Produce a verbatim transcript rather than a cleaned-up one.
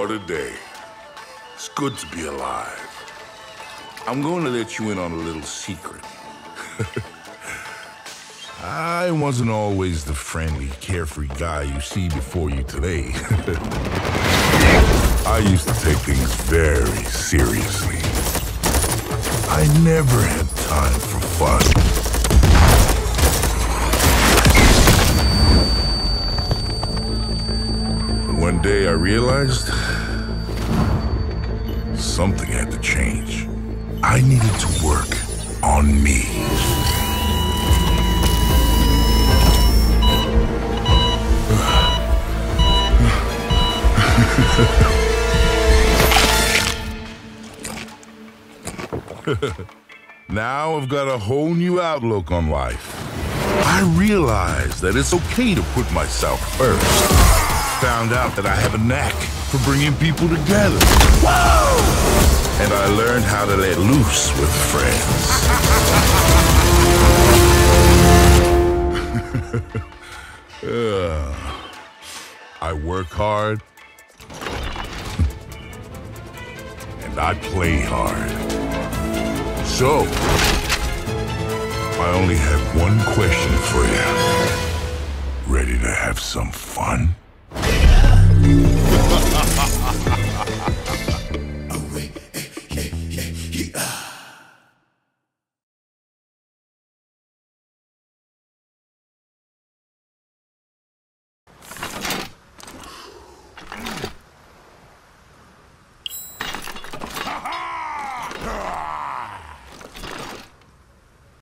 What a day. It's good to be alive. I'm going to let you in on a little secret. I wasn't always the friendly, carefree guy you see before you today. I used to take things very seriously. I never had time for fun. One day I realized something had to change. I needed to work on me. Now I've got a whole new outlook on life. I realized that it's okay to put myself first. Found out that I have a knack for bringing people together. Whoa! And I learned how to let loose with friends. uh, I work hard, and I play hard. So, I only have one question for you. Ready to have some fun? Ha ha ha ha!